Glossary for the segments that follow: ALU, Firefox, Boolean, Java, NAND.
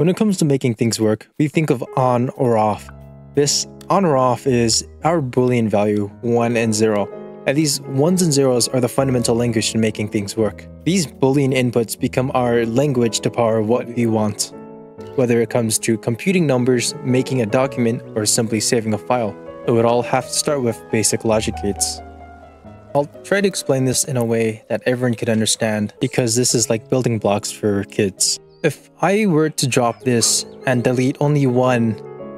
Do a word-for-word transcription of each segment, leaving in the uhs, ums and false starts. When it comes to making things work, we think of on or off. This on or off is our Boolean value one and zero, and these ones and zeros are the fundamental language to making things work. These Boolean inputs become our language to power what we want, whether it comes to computing numbers, making a document, or simply saving a file. It would all have to start with basic logic gates. I'll try to explain this in a way that everyone could understand, because this is like building blocks for kids. If I were to drop this and delete only one,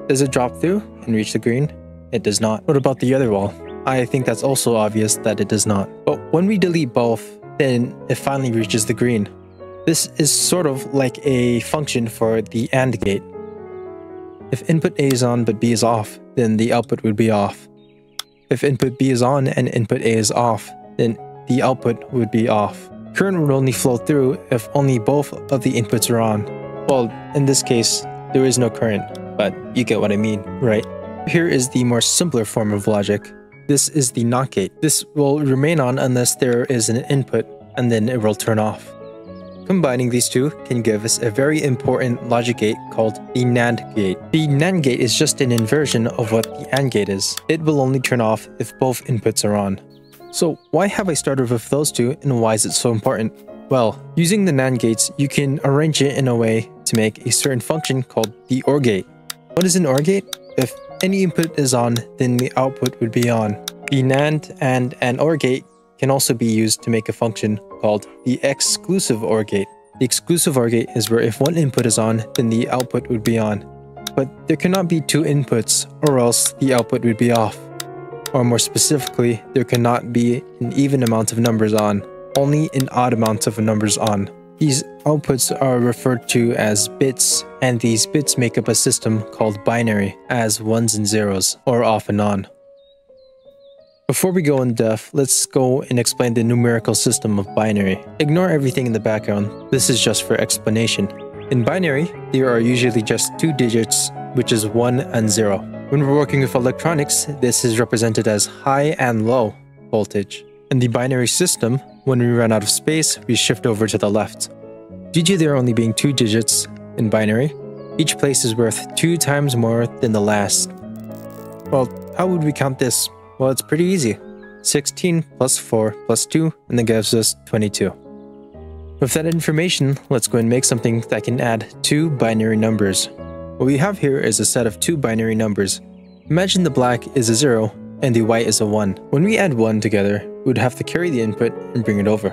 does it drop through and reach the green? It does not. What about the other wall? I think that's also obvious that it does not. But when we delete both, then it finally reaches the green. This is sort of like a function for the AND gate. If input A is on but B is off, then the output would be off. If input B is on and input A is off, then the output would be off. Current would only flow through if only both of the inputs are on. Well, in this case, there is no current, but you get what I mean, right? Here is the more simpler form of logic. This is the NOT gate. This will remain on unless there is an input, and then it will turn off. Combining these two can give us a very important logic gate called the NAND gate. The NAND gate is just an inversion of what the AND gate is. It will only turn off if both inputs are on. So why have I started with those two, and why is it so important? Well, using the NAND gates, you can arrange it in a way to make a certain function called the OR gate. What is an OR gate? If any input is on, then the output would be on. The NAND and an OR gate can also be used to make a function called the exclusive OR gate. The exclusive OR gate is where if one input is on, then the output would be on. But there cannot be two inputs, or else the output would be off. Or more specifically, there cannot be an even amount of numbers on, only an odd amount of numbers on. These outputs are referred to as bits, and these bits make up a system called binary, as ones and zeros, or off and on. Before we go in depth, let's go and explain the numerical system of binary. Ignore everything in the background, this is just for explanation. In binary, there are usually just two digits, which is one and zero. When we're working with electronics, this is represented as high and low voltage. In the binary system, when we run out of space, we shift over to the left. Due to there only being two digits in binary, each place is worth two times more than the last. Well, how would we count this? Well, it's pretty easy. sixteen plus four plus two, and that gives us twenty-two. With that information, let's go and make something that can add two binary numbers. What we have here is a set of two binary numbers. Imagine the black is a zero and the white is a one. When we add one together, we would have to carry the input and bring it over.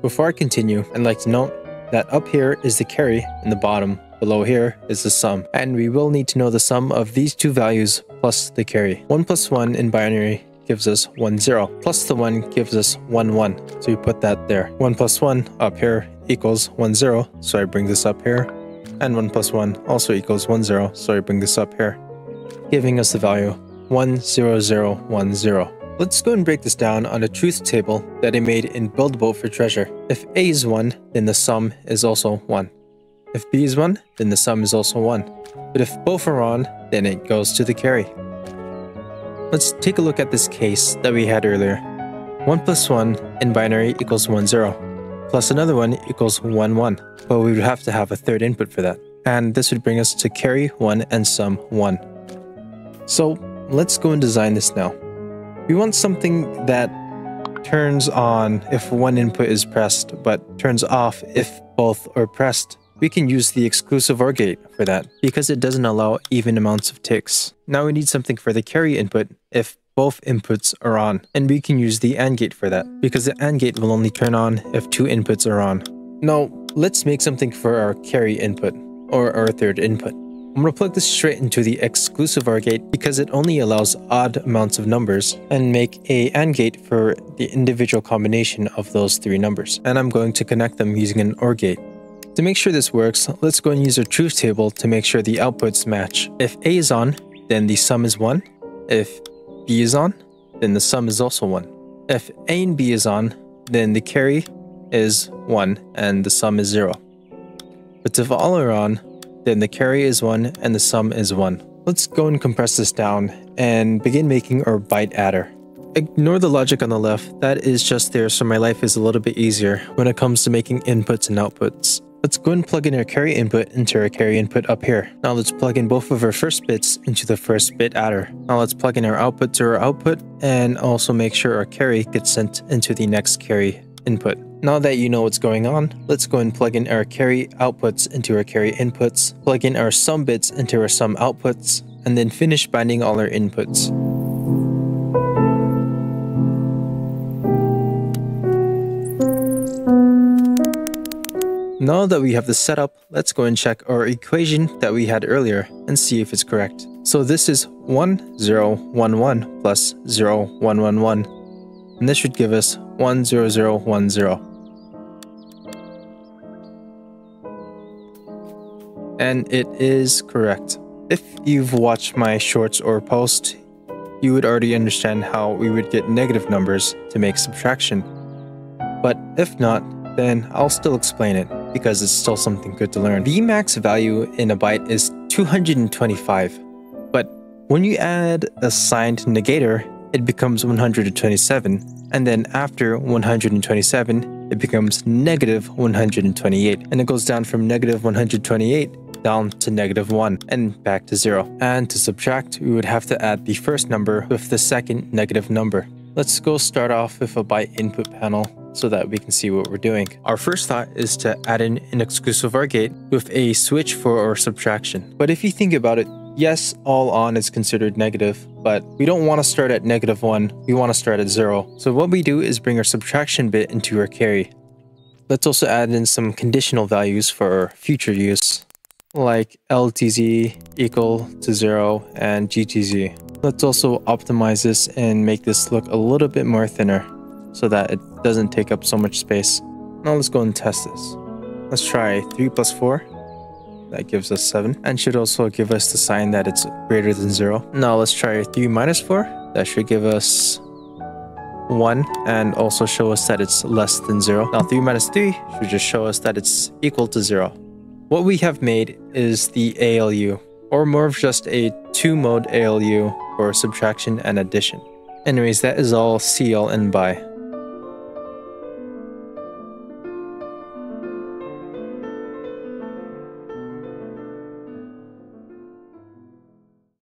Before I continue, I'd like to note that up here is the carry and the bottom below here is the sum, and we will need to know the sum of these two values plus the carry. one plus one in binary gives us one, zero, plus the one gives us one, one, so we put that there. one plus one up here equals one, zero, so I bring this up here, and one plus one also equals one, zero, so I bring this up here, giving us the value one, zero, zero, one, zero. Let's go and break this down on a truth table that I made in Buildable for Treasure. If A is one, then the sum is also one. If B is one, then the sum is also one. But if both are on, then it goes to the carry. Let's take a look at this case that we had earlier. one plus one in binary equals one, zero, plus another one equals one, one, but we would have to have a third input for that. And this would bring us to carry one and sum one. So let's go and design this now. We want something that turns on if one input is pressed, but turns off if both are pressed. We can use the exclusive OR gate for that, because it doesn't allow even amounts of ticks. Now we need something for the carry input if both inputs are on, and we can use the AND gate for that, because the AND gate will only turn on if two inputs are on. Now let's make something for our carry input, or our third input. I'm going to plug this straight into the exclusive OR gate because it only allows odd amounts of numbers, and make a AND gate for the individual combination of those three numbers, and I'm going to connect them using an OR gate. To make sure this works, let's go and use our truth table to make sure the outputs match. If A is on, then the sum is one. If B is on, then the sum is also one. If A and B is on, then the carry is one and the sum is zero. But if all are on, then the carry is one and the sum is one. Let's go and compress this down and begin making our byte adder. Ignore the logic on the left, that is just there so my life is a little bit easier when it comes to making inputs and outputs. Let's go and plug in our carry input into our carry input up here. Now let's plug in both of our first bits into the first bit adder. Now let's plug in our output to our output and also make sure our carry gets sent into the next carry input. Now that you know what's going on, let's go and plug in our carry outputs into our carry inputs, plug in our sum bits into our sum outputs, and then finish binding all our inputs. Now that we have the setup, let's go and check our equation that we had earlier and see if it's correct. So this is one zero one one plus zero one one one, and this should give us one zero zero one zero. And it is correct. If you've watched my shorts or post, you would already understand how we would get negative numbers to make subtraction. But if not, then I'll still explain it, because it's still something good to learn. The max value in a byte is two hundred twenty-five, but when you add a signed negator, it becomes one hundred twenty-seven, and then after one hundred twenty-seven, it becomes negative one hundred twenty-eight, and it goes down from negative one hundred twenty-eight down to negative one, and back to zero. And to subtract, we would have to add the first number with the second negative number. Let's go start off with a byte input panel, so that we can see what we're doing. Our first thought is to add in an exclusive OR gate with a switch for our subtraction. But if you think about it, yes, all on is considered negative, but we don't want to start at negative one, we want to start at zero. So what we do is bring our subtraction bit into our carry. Let's also add in some conditional values for our future use, like L T Z equal to zero and G T Z. Let's also optimize this and make this look a little bit more thinner, so that it doesn't take up so much space. Now let's go and test this. Let's try three plus four. That gives us seven, and should also give us the sign that it's greater than zero. Now let's try three minus four. That should give us one, and also show us that it's less than zero. Now three minus three should just show us that it's equal to zero. What we have made is the A L U, or more of just a two-mode A L U for subtraction and addition. Anyways, that is all. See y'all and bye.